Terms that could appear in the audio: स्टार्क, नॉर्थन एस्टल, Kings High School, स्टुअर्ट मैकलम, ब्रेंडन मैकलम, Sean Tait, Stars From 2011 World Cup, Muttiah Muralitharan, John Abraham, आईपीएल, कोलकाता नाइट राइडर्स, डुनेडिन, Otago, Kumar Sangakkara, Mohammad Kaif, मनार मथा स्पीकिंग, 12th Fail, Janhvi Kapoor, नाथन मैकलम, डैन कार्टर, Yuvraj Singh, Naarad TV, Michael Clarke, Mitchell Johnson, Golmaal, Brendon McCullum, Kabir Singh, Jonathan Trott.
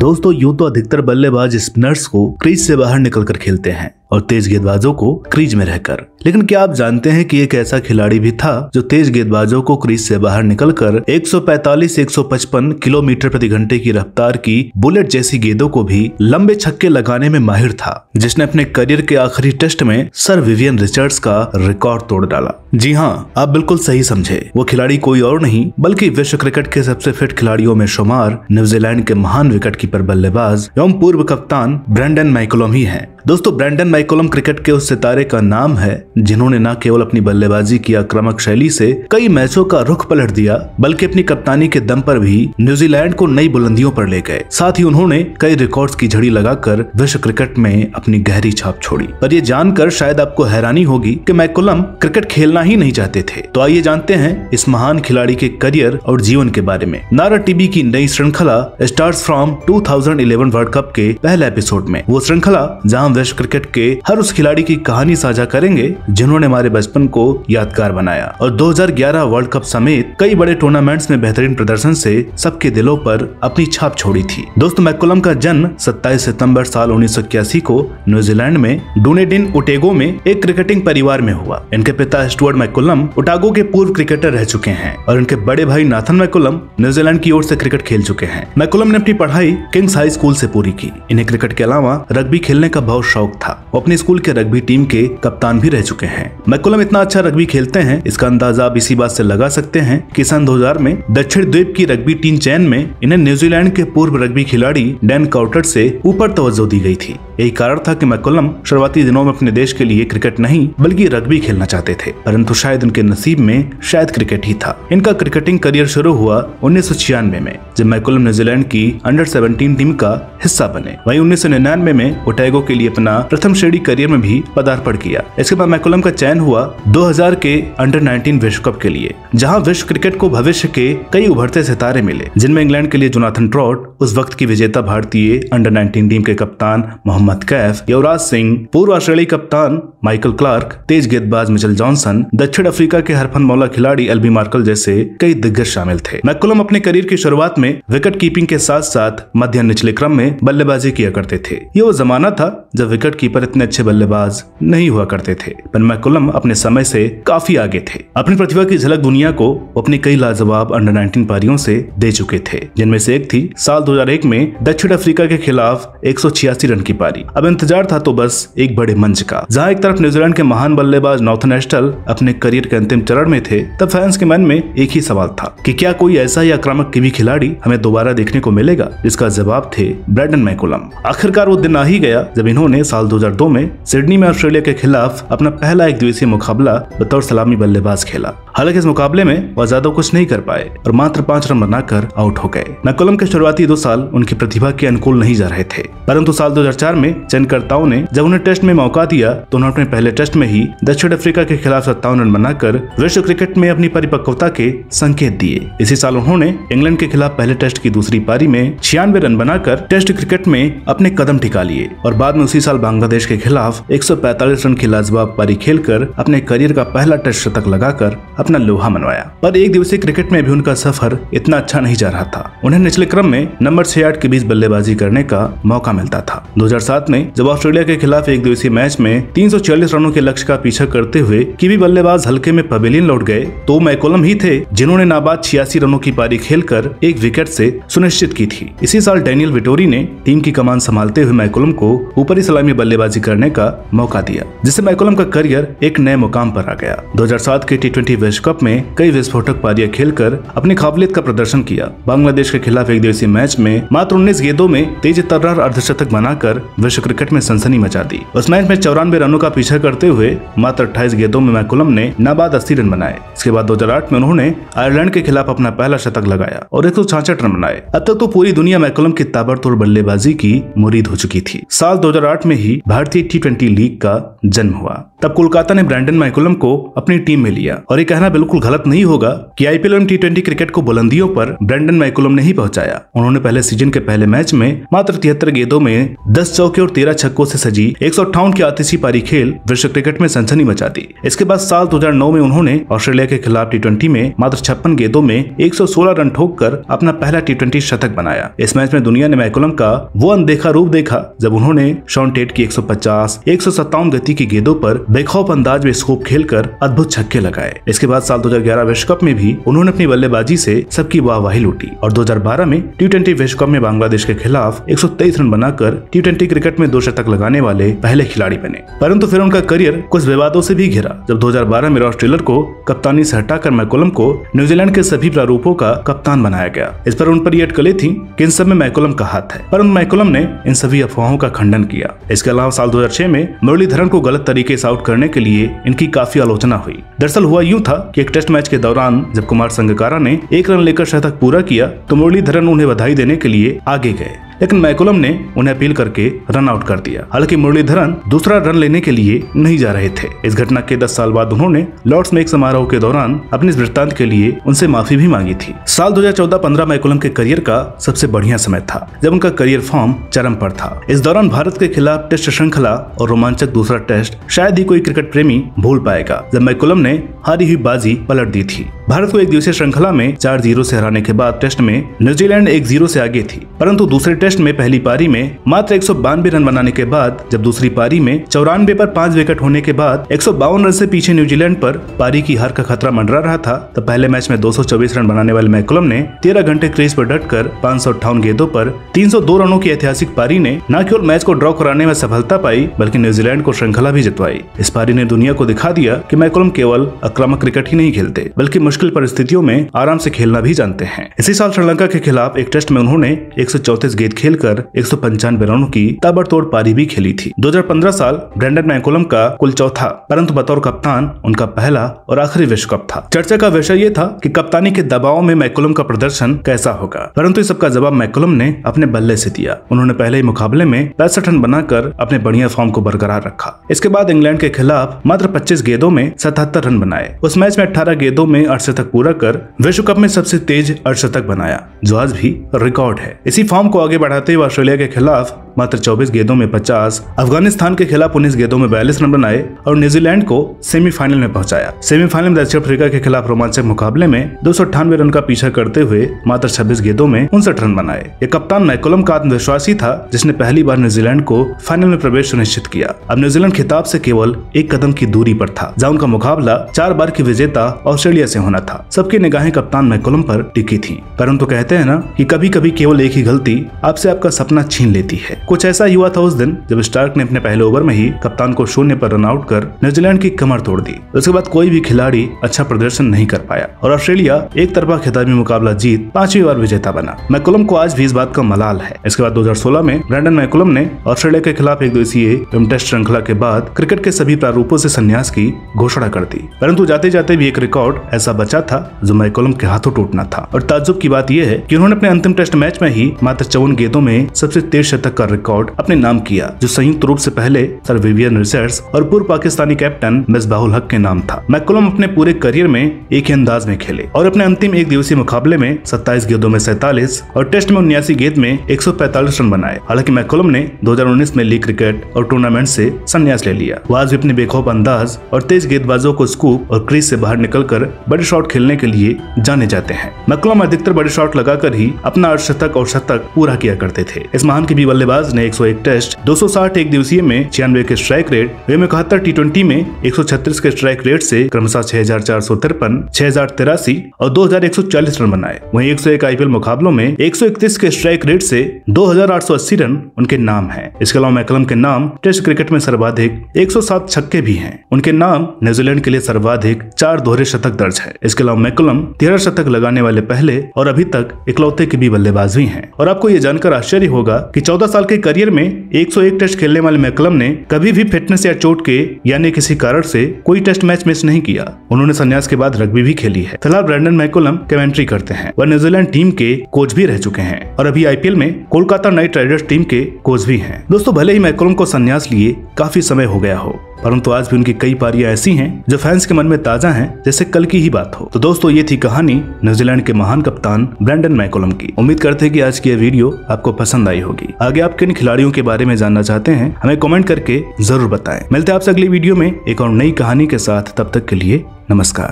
दोस्तों यूं तो अधिकतर बल्लेबाज स्पिनर्स को क्रीज से बाहर निकलकर खेलते हैं और तेज गेंदबाजों को क्रीज में रहकर, लेकिन क्या आप जानते हैं कि एक ऐसा खिलाड़ी भी था जो तेज गेंदबाजों को क्रीज से बाहर निकलकर 145-155 किलोमीटर प्रति घंटे की रफ्तार की बुलेट जैसी गेंदों को भी लंबे छक्के लगाने में माहिर था, जिसने अपने करियर के आखिरी टेस्ट में सर विवियन रिचर्ड्स का रिकॉर्ड तोड़ डाला। जी हाँ, आप बिल्कुल सही समझे, वो खिलाड़ी कोई और नहीं बल्कि विश्व क्रिकेट के सबसे फिट खिलाड़ियों में शुमार न्यूजीलैंड के महान विकेटकीपर बल्लेबाज एवं पूर्व कप्तान ब्रेंडन मैकलम ही है। दोस्तों ब्रेंडन मैकलम क्रिकेट के उस सितारे का नाम है जिन्होंने न केवल अपनी बल्लेबाजी की आक्रामक शैली से कई मैचों का रुख पलट दिया बल्कि अपनी कप्तानी के दम पर भी न्यूजीलैंड को नई बुलंदियों पर ले गए। साथ ही उन्होंने कई रिकॉर्ड्स की झड़ी लगाकर विश्व क्रिकेट में अपनी गहरी छाप छोड़ी। पर ये जानकर शायद आपको हैरानी होगी कि मैकलम क्रिकेट खेलना ही नहीं चाहते थे। तो आइए जानते हैं इस महान खिलाड़ी के करियर और जीवन के बारे में। नारद टीवी की नई श्रृंखला स्टार्स फ्रॉम 2011 वर्ल्ड कप के पहले एपिसोड में, वो श्रृंखला जहाँ विश्व क्रिकेट के हर उस खिलाड़ी की कहानी साझा करेंगे जिन्होंने हमारे बचपन को यादगार बनाया और 2011 वर्ल्ड कप समेत कई बड़े टूर्नामेंट्स में बेहतरीन प्रदर्शन से सबके दिलों पर अपनी छाप छोड़ी थी। दोस्तों मैकलम का जन्म 27 सितंबर साल 1981 को न्यूजीलैंड में डुनेडिन ओटेगो में एक क्रिकेटिंग परिवार में हुआ। इनके पिता स्टुअर्ट मैकलम ओटागो के पूर्व क्रिकेटर रह चुके हैं और इनके बड़े भाई नाथन मैकलम न्यूजीलैंड की ओर से क्रिकेट खेल चुके हैं। मैकलम ने अपनी पढ़ाई किंग्स हाई स्कूल से पूरी की। इन्हें क्रिकेट के अलावा रग्बी खेलने का बहुत शौक था। वो अपने स्कूल के रग्बी टीम के कप्तान भी रह चुके हैं। मैकलम इतना अच्छा रग्बी खेलते हैं इसका अंदाजा आप इसी बात से लगा सकते हैं कि सन 2000 में दक्षिण द्वीप की रग्बी टीम चयन में इन्हें न्यूजीलैंड के पूर्व रग्बी खिलाड़ी डैन कार्टर से ऊपर तवज्जो दी गई थी। यही कारण था कि मैकलम शुरुआती दिनों में अपने देश के लिए क्रिकेट नहीं बल्कि रग्बी खेलना चाहते थे, परंतु शायद उनके नसीब में शायद क्रिकेट ही था। इनका क्रिकेटिंग करियर शुरू हुआ 1996 में जब मैकलम न्यूजीलैंड की अंडर-17 टीम का हिस्सा बने। वहीं 1999 में ओटेगो के लिए अपना प्रथम श्रेणी करियर में भी पदार्पण किया। इसके बाद मैकलम का चयन हुआ 2000 के अंडर-19 विश्व कप के लिए, जहां विश्व क्रिकेट को भविष्य के कई उभरते सितारे मिले जिनमें इंग्लैंड के लिए जोनाथन ट्रॉट, उस वक्त की विजेता भारतीय अंडर-19 टीम के कप्तान मोहम्मद कैफ, युवराज सिंह, पूर्व ऑस्ट्रेलियाई कप्तान माइकल क्लार्क, तेज गेंदबाज मिचेल जॉनसन, दक्षिण अफ्रीका के हरफन मौला खिलाड़ी एलबी मार्कल जैसे कई दिग्गज शामिल थे। मैकलम अपने करियर की शुरुआत में विकेट कीपिंग के साथ साथ मध्य निचले क्रम में बल्लेबाजी किया करते थे। ये वो जमाना था जब विकेट कीपर इतने अच्छे बल्लेबाज नहीं हुआ करते थे, पर मैकलम अपने समय से काफी आगे थे। अपनी प्रतिभा की झलक दुनिया को अपनी कई लाजवाब अंडर-19 पारियों से दे चुके थे, जिनमें से एक थी साल 2001 में दक्षिण अफ्रीका के खिलाफ 186 रन की पारी। अब इंतजार था तो बस एक बड़े मंच का। जहाँ एक तरफ न्यूजीलैंड के महान बल्लेबाज नॉर्थन एस्टल अपने करियर के अंतिम चरण में थे, तब फैंस के मन में एक ही सवाल था कि क्या कोई ऐसा ही आक्रामक कीवी खिलाड़ी हमें दोबारा देखने को मिलेगा, जिसका जवाब थे ब्रेंडन मैकलम। आखिरकार वो दिन आ ही गया जब इन्होंने साल 2002 में सिडनी में ऑस्ट्रेलिया के खिलाफ अपना पहला एक दिवसीय मुकाबला बतौर सलामी बल्लेबाज खेला। हालांकि इस मुकाबले में वह ज्यादा कुछ नहीं कर पाए और मात्र 5 रन बनाकर आउट हो गए। मैकलम के शुरुआती 2 साल उनकी प्रतिभा के अनुकूल नहीं जा रहे थे, परंतु साल 2004 में चयनकर्ताओं ने जब उन्हें टेस्ट में मौका दिया तो उन्होंने अपने पहले टेस्ट में ही दक्षिण अफ्रीका के खिलाफ 57 रन बनाकर विश्व क्रिकेट में अपनी परिपक्वता के संकेत दिए। इसी साल उन्होंने इंग्लैंड के खिलाफ पहले टेस्ट की दूसरी पारी में 96 रन बनाकर टेस्ट क्रिकेट में अपने कदम टिका लिए और बाद में उसी साल बांग्लादेश के खिलाफ 145 रन की लाजवाब पारी खेलकर अपने करियर का पहला टेस्ट शतक लगाकर अपना लोहा मनवाया। पर एक दिवसीय क्रिकेट में भी उनका सफर इतना अच्छा नहीं जा रहा था। उन्हें निचले क्रम में नंबर 6-8 के बीच बल्लेबाजी करने का मौका मिलता था। 2007 में जब ऑस्ट्रेलिया के खिलाफ एक दिवसीय मैच में 340 रनों के लक्ष्य का पीछा करते हुए कीवी बल्लेबाज हल्के में पवेलियन लौट गए तो मैकलम ही थे जिन्होंने नाबाद 86 रनों की पारी खेलकर एक विकेट से सुनिश्चित की थी। इसी साल डैनियल वेटोरी ने टीम की कमान संभालते हुए मैकलम को ऊपरी सलामी बल्लेबाजी करने का मौका दिया, जिससे मैकलम का करियर एक नए मुकाम पर आ गया। 2007 के टी20 विश्व कप में कई विस्फोटक पारियां खेलकर अपनी काबिलियत का प्रदर्शन किया। बांग्लादेश के खिलाफ एक दिवसीय मैच में मात्र 19 गेंदों में तेज-तर्रार अर्धशतक बनाकर विश्व क्रिकेट में सनसनी मचा दी। उस मैच में 94 रनों का पीछा करते हुए मात्र 28 गेंदों में मैकलम ने नाबाद 80 रन बनाए। इसके बाद 2008 में उन्होंने आयरलैंड के खिलाफ अपना पहला शतक लगाया और 166 रन बनाए। अब तक तो पूरी दुनिया मैकलम की ताबड़तोड़ बल्लेबाजी की मुरीद हो चुकी थी। साल 2008 में ही भारतीय टी20 लीग का जन्म हुआ। तब कोलकाता ने ब्रेंडन मैकलम को अपनी टीम में लिया और एक कहना बिल्कुल गलत नहीं होगा कि आईपीएल एवं टी20 क्रिकेट को बुलंदियों पर ब्रेंडन मैकुलम ने ही पहुंचाया। उन्होंने पहले सीजन के पहले मैच में मात्र 73 गेंदों में 10 चौके और 13 छक्कों से सजी 158 की आतिशी पारी खेल विश्व क्रिकेट में सनसनी मचा दी। इसके बाद साल 2009 में उन्होंने ऑस्ट्रेलिया के खिलाफ टी20 में मात्र 56 गेंदों में 116 रन ठोक कर अपना पहला टी20 शतक बनाया। इस मैच में दुनिया ने मैकुलम का वो अनदेखा रूप देखा जब उन्होंने शॉन टेट की 150-157 गति की गेंदों पर बेखौफ अंदाज में स्कोप खेलकर अद्भुत छक्के लगाए। इसके बाद साल 2011 विश्व कप में भी उन्होंने अपनी बल्लेबाजी से सबकी वाहवाही लूटी और 2012 में टी20 विश्व कप में बांग्लादेश के खिलाफ 123 रन बनाकर टी20 क्रिकेट में 2 शतक लगाने वाले पहले खिलाड़ी बने। परंतु फिर उनका करियर कुछ विवादों से भी घिरा जब 2012 में रॉस टेलर को कप्तानी से हटाकर मैकुलम को न्यूजीलैंड के सभी प्रारूपों का कप्तान बनाया गया। इस पर उन पर ये अटकलें थी कि इन सब में मैकुलम का हाथ है, परंतु मैकुलम ने इन सभी अफवाहों का खंडन किया। इसके अलावा साल 2006 में मुरलीधरन को गलत तरीके से आउट करने के लिए इनकी काफी आलोचना हुई। दरअसल हुआ यूं था कि एक टेस्ट मैच के दौरान जब कुमार संगकारा ने 1 रन लेकर शतक पूरा किया तो मुरलीधरन उन्हें बधाई देने के लिए आगे गए, लेकिन मैकुलम ने उन्हें अपील करके रन आउट कर दिया। हालांकि मुरलीधरन दूसरा रन लेने के लिए नहीं जा रहे थे। इस घटना के 10 साल बाद उन्होंने लॉर्ड्स में एक समारोह के दौरान अपने इस वृत्तांत के लिए उनसे माफी भी मांगी थी। साल 2014-15 मैकुलम के करियर का सबसे बढ़िया समय था जब उनका करियर फॉर्म चरम पर था। इस दौरान भारत के खिलाफ टेस्ट श्रृंखला और रोमांचक दूसरा टेस्ट शायद ही कोई क्रिकेट प्रेमी भूल पाएगा जब मैकुलम ने हारी हुई बाजी पलट दी थी। भारत को एक दिवसीय श्रृंखला में 4-0 से हराने के बाद टेस्ट में न्यूजीलैंड 1-0 से आगे थी, परंतु दूसरे टेस्ट में पहली पारी में मात्र 192 रन बनाने के बाद जब दूसरी पारी में 94 पर 5 विकेट होने के बाद 152 रन से पीछे न्यूजीलैंड पर पारी की हार का खतरा मंडरा रहा था, तब पहले मैच में 224 रन बनाने वाले मैकुलम ने 13 घंटे क्रीज पर डटकर 558 गेंदों पर 302 रनों की ऐतिहासिक पारी ने न केवल मैच को ड्रॉ कराने में सफलता पाई बल्कि न्यूजीलैंड को श्रृंखला भी जितवाई। इस पारी ने दुनिया को दिखा दिया कि मैकुलम केवल आक्रामक क्रिकेट ही नहीं खेलते बल्कि मुश्किल परिस्थितियों में आराम से खेलना भी जानते हैं। इसी साल श्रीलंका के खिलाफ एक टेस्ट में उन्होंने 134 गेंद खेलकर 195 रनों की ताबड़तोड़ पारी भी खेली थी। 2015 साल ब्रेंडन मैकुलम का कुल 4था, परंतु बतौर कप्तान उनका पहला और आखिरी विश्व कप था। चर्चा का विषय यह था कि कप्तानी के दबाव में मैकुलम का प्रदर्शन कैसा होगा, परंतु इस सबका जवाब मैकुलम ने अपने बल्ले से दिया। उन्होंने पहले ही मुकाबले में 65 रन बनाकर अपने बढ़िया फॉर्म को बरकरार रखा। इसके बाद इंग्लैंड के खिलाफ मात्र 25 गेंदों में 77 रन बनाए। उस मैच में 18 गेंदों में 8 शतक पूरा कर विश्व कप में सबसे तेज 8 शतक बनाया, जो आज भी रिकॉर्ड है। इसी फॉर्म को आगे बढ़ाते हुए ऑस्ट्रेलिया के खिलाफ मात्र 24 गेंदों में 50, अफगानिस्तान के खिलाफ 19 गेंदों में 42 रन बनाए और न्यूजीलैंड को सेमीफाइनल में पहुंचाया। सेमीफाइनल में दक्षिण अफ्रीका के खिलाफ रोमांचक मुकाबले में 298 रन का पीछा करते हुए मात्र 26 गेंदों में 59 रन बनाए। ये कप्तान मैकुलम का आत्मविश्वासी था जिसने पहली बार न्यूजीलैंड को फाइनल में प्रवेश सुनिश्चित किया। अब न्यूजीलैंड खिताब से केवल 1 कदम की दूरी पर था जहाँ उनका मुकाबला 4 बार की विजेता ऑस्ट्रेलिया से होना था। सबकी निगाहें कप्तान मैकुलम पर टिकी थी, परंतु कहते हैं ना कि कभी कभी केवल एक ही गलती आपसे आपका सपना छीन लेती है। कुछ ऐसा ही हुआ था उस दिन जब स्टार्क ने अपने पहले ओवर में ही कप्तान को 0 पर रन आउट कर न्यूजीलैंड की कमर तोड़ दी। उसके बाद कोई भी खिलाड़ी अच्छा प्रदर्शन नहीं कर पाया और ऑस्ट्रेलिया एक तरफा खिताबी मुकाबला जीत 5वीं बार विजेता बना। मैकुलम को आज भी इस बात का मलाल है। इसके बाद 2016 में ब्रेंडन मैकुलम ने ऑस्ट्रेलिया के खिलाफ एक दिवसीय टेस्ट श्रृंखला के बाद क्रिकेट के सभी प्रारूपों से संन्यास की घोषणा कर दी, परंतु जाते जाते भी एक रिकॉर्ड ऐसा बचा था जो मैकुलम के हाथों टूटना था। और ताज्जुब की बात यह है कि उन्होंने अपने अंतिम टेस्ट मैच में ही मात्र 54 गेंदों में सबसे तेज शतक का रिकॉर्ड अपने नाम किया, जो संयुक्त रूप से पहले सर विवियन रिचर्ड्स और पूर्व पाकिस्तानी कैप्टन मिसबाहुल हक के नाम था। मैकुलम अपने पूरे करियर में एक ही अंदाज में खेले और अपने अंतिम एक दिवसीय मुकाबले में 27 गेंदों में 47 और टेस्ट में 79 गेंद में 145 रन बनाए। हालांकि मैकुलम ने 2019 में लीग क्रिकेट और टूर्नामेंट से संन्यास ले लिया। वो आज भी अपने बेखौफ अंदाज और तेज गेंदबाजों को स्कूप और क्रीज से बाहर निकलकर बड़े शॉट खेलने के लिए जाने जाते हैं। मैकुलम अधिकतर बड़े शॉट लगाकर ही अपना अर्धशतक और शतक पूरा किया करते थे। इस महान की भी बल्लेबाज ने 101 टेस्ट 260 एक दिवसीय में 96 के स्ट्राइक रेट एवं 71 टी20 में 136 के स्ट्राइक रेट से क्रमशः 6453, 6083 और 2140 रन बनाए। वहीं 101 आईपीएल मुकाबलों में 131 के स्ट्राइक रेट से 2880 रन उनके नाम है। इसके अलावा मैकुलम के नाम टेस्ट क्रिकेट में सर्वाधिक 107 छक्के भी है। उनके नाम न्यूजीलैंड के लिए सर्वाधिक 4 दोहरे शतक दर्ज है। इसके अलावा मैकुलम 13 शतक लगाने वाले पहले और अभी तक इकलौते के भी बल्लेबाज भी हैं। और आपको ये जानकर आश्चर्य होगा कि 14 साल के करियर में 101 टेस्ट खेलने वाले मैकुलम ने कभी भी फिटनेस या चोट के यानी किसी कारण से कोई टेस्ट मैच मिस नहीं किया। उन्होंने संन्यास के बाद रग्बी भी खेली है। फिलहाल ब्रेंडन मैकुलम कमेंट्री करते हैं, वह न्यूजीलैंड टीम के कोच भी रह चुके हैं और अभी आईपीएल में कोलकाता नाइट राइडर्स टीम के कोच भी है। दोस्तों, भले ही मैकुलम को संन्यास लिए काफी समय हो गया हो, परंतु आज भी उनकी कई पारियां ऐसी हैं जो फैंस के मन में ताजा हैं, जैसे कल की ही बात हो। तो दोस्तों ये थी कहानी न्यूजीलैंड के महान कप्तान ब्रेंडन मैकलम की। उम्मीद करते हैं कि आज की यह वीडियो आपको पसंद आई होगी। आगे आप किन खिलाड़ियों के बारे में जानना चाहते हैं हमें कमेंट करके जरूर बताएं। मिलते हैं आपसे अगली वीडियो में एक और नई कहानी के साथ, तब तक के लिए नमस्कार।